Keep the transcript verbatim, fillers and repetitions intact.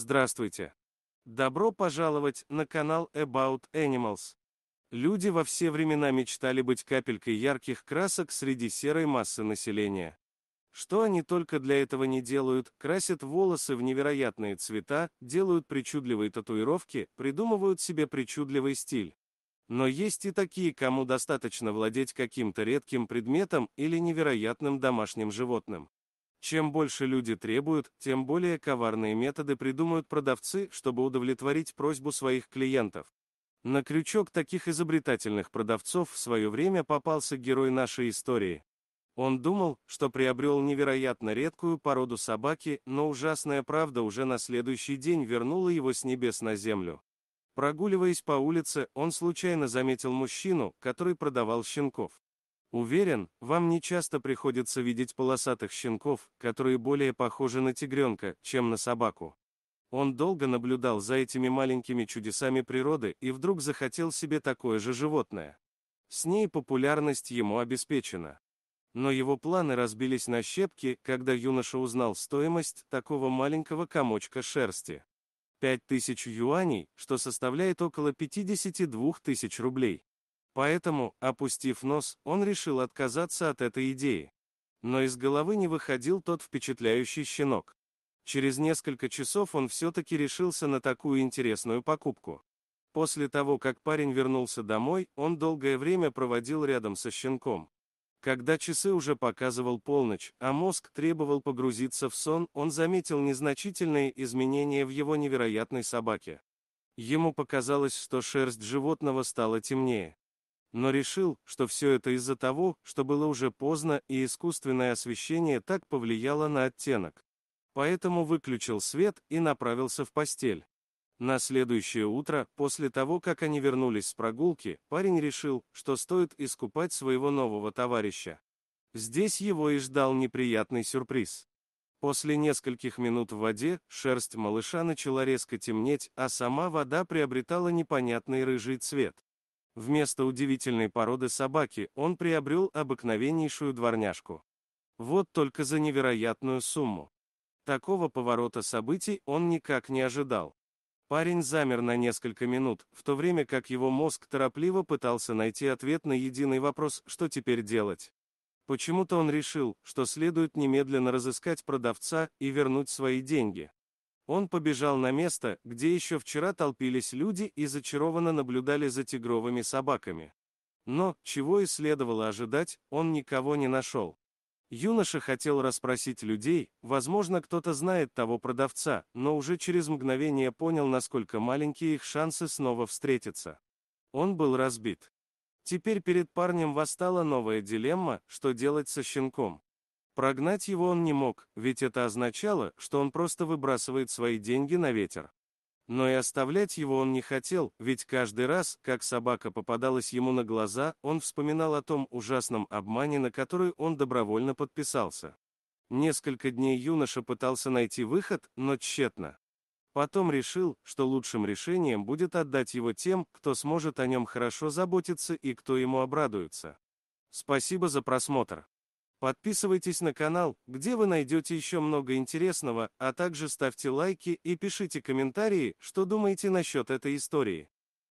Здравствуйте! Добро пожаловать на канал About Animals. Люди во все времена мечтали быть капелькой ярких красок среди серой массы населения. Что они только для этого не делают: красят волосы в невероятные цвета, делают причудливые татуировки, придумывают себе причудливый стиль. Но есть и такие, кому достаточно владеть каким-то редким предметом или невероятным домашним животным. Чем больше люди требуют, тем более коварные методы придумают продавцы, чтобы удовлетворить просьбу своих клиентов. На крючок таких изобретательных продавцов в свое время попался герой нашей истории. Он думал, что приобрел невероятно редкую породу собаки, но ужасная правда уже на следующий день вернула его с небес на землю. Прогуливаясь по улице, он случайно заметил мужчину, который продавал щенков. Уверен, вам нечасто приходится видеть полосатых щенков, которые более похожи на тигренка, чем на собаку. Он долго наблюдал за этими маленькими чудесами природы и вдруг захотел себе такое же животное. С ней популярность ему обеспечена. Но его планы разбились на щепки, когда юноша узнал стоимость такого маленького комочка шерсти. пять тысяч юаней, что составляет около пятидесяти двух тысяч рублей. Поэтому, опустив нос, он решил отказаться от этой идеи. Но из головы не выходил тот впечатляющий щенок. Через несколько часов он все-таки решился на такую интересную покупку. После того, как парень вернулся домой, он долгое время проводил рядом со щенком. Когда часы уже показывал полночь, а мозг требовал погрузиться в сон, он заметил незначительные изменения в его невероятной собаке. Ему показалось, что шерсть животного стала темнее. Но решил, что все это из-за того, что было уже поздно, и искусственное освещение так повлияло на оттенок. Поэтому выключил свет и направился в постель. На следующее утро, после того, как они вернулись с прогулки, парень решил, что стоит искупать своего нового товарища. Здесь его и ждал неприятный сюрприз. После нескольких минут в воде шерсть малыша начала резко темнеть, а сама вода приобретала непонятный рыжий цвет. Вместо удивительной породы собаки он приобрел обыкновеннейшую дворняжку. Вот только за невероятную сумму. Такого поворота событий он никак не ожидал. Парень замер на несколько минут, в то время как его мозг торопливо пытался найти ответ на единый вопрос: что теперь делать? Почему-то он решил, что следует немедленно разыскать продавца и вернуть свои деньги. Он побежал на место, где еще вчера толпились люди и зачарованно наблюдали за тигровыми собаками. Но, чего и следовало ожидать, он никого не нашел. Юноша хотел расспросить людей, возможно, кто-то знает того продавца, но уже через мгновение понял, насколько маленькие их шансы снова встретиться. Он был разбит. Теперь перед парнем восстала новая дилемма: что делать со щенком. Прогнать его он не мог, ведь это означало, что он просто выбрасывает свои деньги на ветер. Но и оставлять его он не хотел, ведь каждый раз, как собака попадалась ему на глаза, он вспоминал о том ужасном обмане, на который он добровольно подписался. Несколько дней юноша пытался найти выход, но тщетно. Потом решил, что лучшим решением будет отдать его тем, кто сможет о нем хорошо заботиться и кто ему обрадуется. Спасибо за просмотр. Подписывайтесь на канал, где вы найдете еще много интересного, а также ставьте лайки и пишите комментарии, что думаете насчет этой истории.